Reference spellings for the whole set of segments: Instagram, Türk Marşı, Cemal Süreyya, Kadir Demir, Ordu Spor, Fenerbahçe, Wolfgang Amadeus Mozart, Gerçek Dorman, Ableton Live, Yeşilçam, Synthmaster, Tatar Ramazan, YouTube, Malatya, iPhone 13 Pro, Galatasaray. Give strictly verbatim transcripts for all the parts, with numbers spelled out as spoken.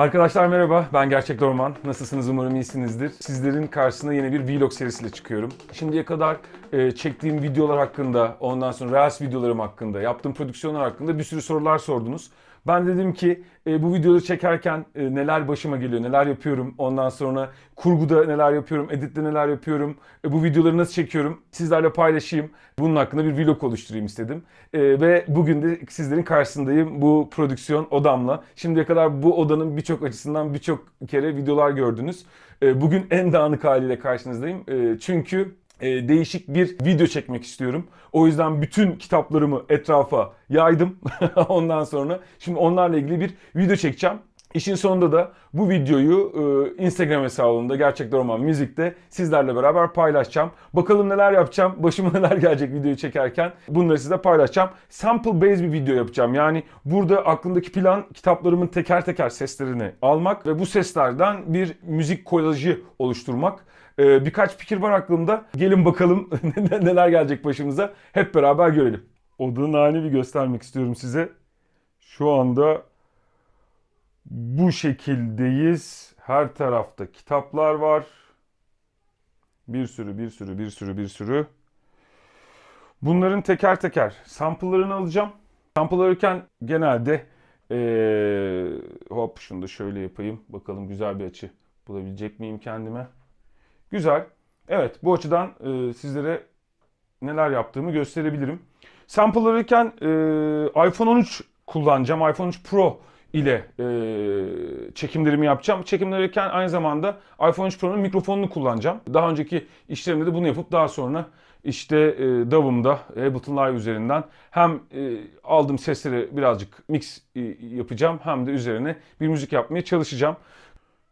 Arkadaşlar merhaba, ben Gerçek Dorman. Nasılsınız? Umarım iyisinizdir. Sizlerin karşısına yeni bir vlog serisiyle çıkıyorum. Şimdiye kadar e, çektiğim videolar hakkında, ondan sonra Reels videolarım hakkında, yaptığım prodüksiyonlar hakkında bir sürü sorular sordunuz. Ben dedim ki e, bu videoları çekerken e, neler başıma geliyor, neler yapıyorum, ondan sonra kurguda neler yapıyorum, editte neler yapıyorum, e, bu videoları nasıl çekiyorum, sizlerle paylaşayım. Bunun hakkında bir vlog oluşturayım istedim. E, ve bugün de sizlerin karşısındayım bu prodüksiyon odamla. Şimdiye kadar bu odanın birçok açısından birçok kere videolar gördünüz. E, bugün en dağınık haliyle karşınızdayım. E, çünkü e, değişik bir video çekmek istiyorum. O yüzden bütün kitaplarımı etrafa yaydım. Ondan sonra şimdi onlarla ilgili bir video çekeceğim. İşin sonunda da bu videoyu e, Instagram hesabımda Gerçek Dorman Müzik'te sizlerle beraber paylaşacağım. Bakalım neler yapacağım, başıma neler gelecek videoyu çekerken bunları size paylaşacağım. Sample based bir video yapacağım. Yani burada aklımdaki plan kitaplarımın teker teker seslerini almak ve bu seslerden bir müzik kolajı oluşturmak. E, birkaç fikir var aklımda. Gelin bakalım neler gelecek başımıza. Hep beraber görelim. Odanın halini bir göstermek istiyorum size. Şu anda bu şekildeyiz. Her tarafta kitaplar var. Bir sürü, bir sürü, bir sürü, bir sürü. Bunların teker teker sample'larını alacağım. Sample alırken genelde ee, hop şunu da şöyle yapayım. Bakalım güzel bir açı bulabilecek miyim kendime? Güzel. Evet, bu açıdan e, sizlere neler yaptığımı gösterebilirim. Sample alırken e, iPhone on üç kullanacağım. iPhone on üç Pro ile e, çekimlerimi yapacağım. Çekimlerken aynı zamanda iPhone on üç Pro'nun mikrofonunu kullanacağım. Daha önceki işlerimde de bunu yapıp daha sonra işte e, davımda Ableton Live üzerinden hem e, aldığım sesleri birazcık mix e, yapacağım hem de üzerine bir müzik yapmaya çalışacağım.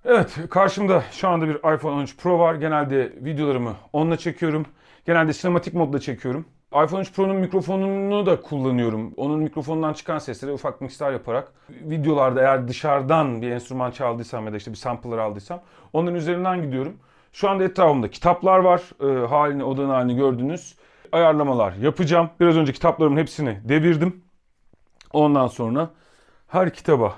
Evet, karşımda şu anda bir iPhone on üç Pro var. Genelde videolarımı onunla çekiyorum. Genelde sinematik modda çekiyorum. iPhone on üç Pro'nun mikrofonunu da kullanıyorum. Onun mikrofonundan çıkan seslere ufak mixler yaparak videolarda eğer dışarıdan bir enstrüman çaldıysam ya da işte bir sample'lar aldıysam onların üzerinden gidiyorum. Şu anda etrafımda kitaplar var. E, halini, odanın halini gördünüz. Ayarlamalar yapacağım. Biraz önce kitaplarımın hepsini devirdim. Ondan sonra her kitaba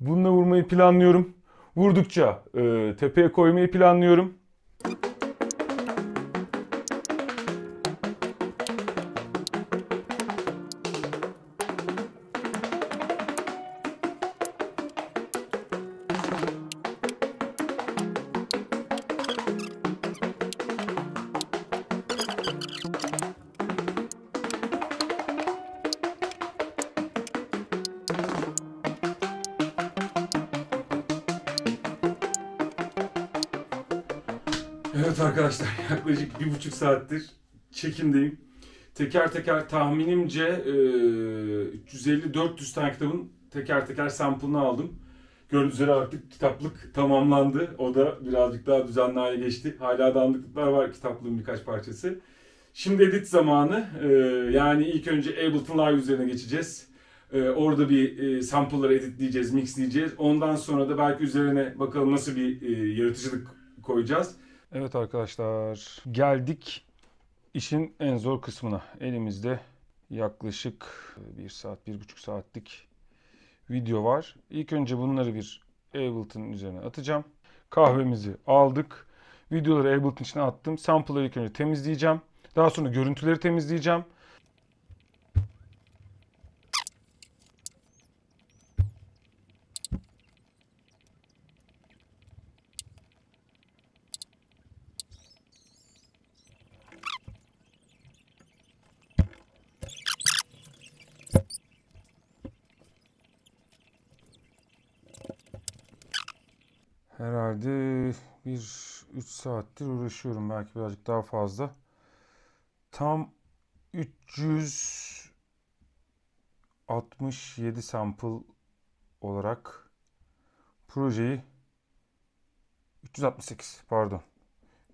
bununla vurmayı planlıyorum. Vurdukça e, tepeye koymayı planlıyorum. Evet arkadaşlar, yaklaşık bir buçuk saattir çekimdeyim. Teker teker tahminimce e, üç yüz elli dört yüz tane kitabın teker teker sample'ını aldım. Gördüğünüz üzere artık kitaplık tamamlandı. O da birazcık daha düzenli hale geçti. Hala dağınıklıklar var kitaplığın birkaç parçası. Şimdi edit zamanı. E, yani ilk önce Ableton Live üzerine geçeceğiz. E, orada bir e, sample'ları editleyeceğiz, mixleyeceğiz. Ondan sonra da belki üzerine bakalım nasıl bir e, yaratıcılık koyacağız. Evet arkadaşlar, geldik işin en zor kısmına. Elimizde yaklaşık bir saat, bir buçuk saatlik video var. İlk önce bunları bir Ableton'un üzerine atacağım. Kahvemizi aldık. Videoları Ableton içine attım. Sample'ları ilk önce temizleyeceğim. Daha sonra görüntüleri temizleyeceğim. Herhalde bir üç saattir uğraşıyorum. Belki birazcık daha fazla. Tam üç yüz altmış yedi sample olarak projeyi üç yüz altmış sekiz pardon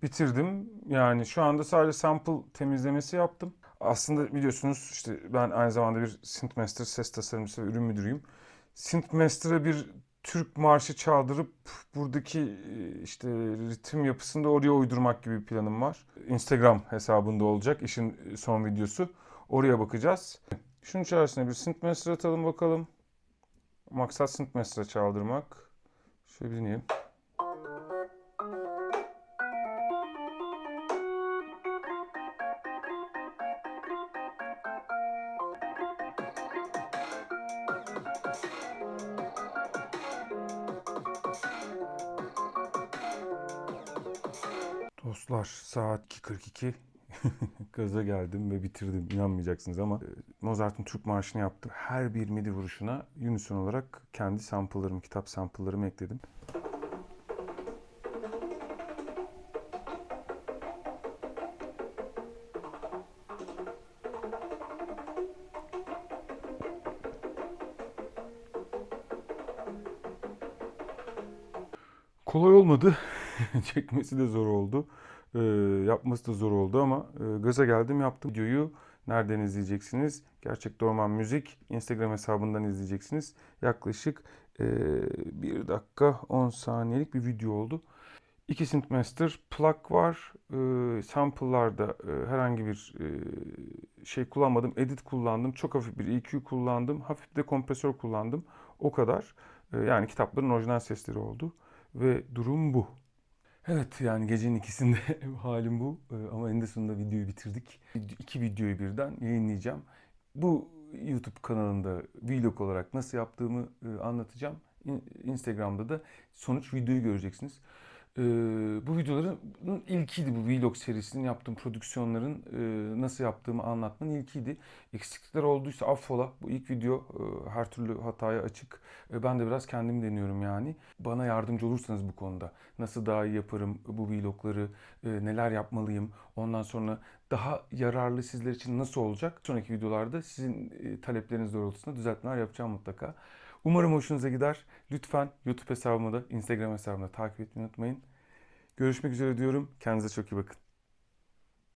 bitirdim. Yani şu anda sadece sample temizlemesi yaptım. Aslında biliyorsunuz işte ben aynı zamanda bir Synthmaster ses tasarımcısı ve ürün müdürüyüm. Synthmaster'a bir Türk Marşı çaldırıp buradaki işte ritim yapısını da oraya uydurmak gibi bir planım var. Instagram hesabında olacak işin son videosu. Oraya bakacağız. Şunun içerisine bir Synthmaster atalım bakalım. Maksat Synthmaster'a çaldırmak. Şöyle bir dinleyelim. Dostlar, saat iki kırk iki. Gaza geldim ve bitirdim. İnanmayacaksınız ama Mozart'ın Türk Marşı'nı yaptım. Her bir midi vuruşuna unison olarak kendi sample'larım, kitap sample'larımı ekledim. Kolay olmadı. Çekmesi de zor oldu. E, yapması da zor oldu ama e, gaza geldim, yaptım. Videoyu nereden izleyeceksiniz? Gerçek Dorman Müzik Instagram hesabından izleyeceksiniz. Yaklaşık e, bir dakika on saniyelik bir video oldu. İki Synthmaster plug var. E, sample'larda e, herhangi bir e, şey kullanmadım. Edit kullandım. Çok hafif bir E Q kullandım. Hafif de kompresör kullandım. O kadar. E, yani kitapların orijinal sesleri oldu. Ve durum bu. Evet, yani gecenin ikisinde halim bu ama en de sonunda videoyu bitirdik. İki videoyu birden yayınlayacağım. Bu YouTube kanalında vlog olarak nasıl yaptığımı anlatacağım. Instagram'da da sonuç videoyu göreceksiniz. Bu videoların ilkiydi, bu vlog serisinin, yaptığım prodüksiyonların nasıl yaptığımı anlatmanın ilkiydi. Eksiklikler olduysa affola. Bu ilk video, her türlü hataya açık. Ben de biraz kendimi deniyorum yani. Bana yardımcı olursanız bu konuda. Nasıl daha iyi yaparım bu vlogları, neler yapmalıyım, ondan sonra daha yararlı sizler için nasıl olacak? Sonraki videolarda sizin talepleriniz doğrultusunda düzeltmeler yapacağım mutlaka. Umarım hoşunuza gider. Lütfen YouTube hesabımı da Instagram hesabımı da takip etmeyi unutmayın. Görüşmek üzere diyorum. Kendinize çok iyi bakın.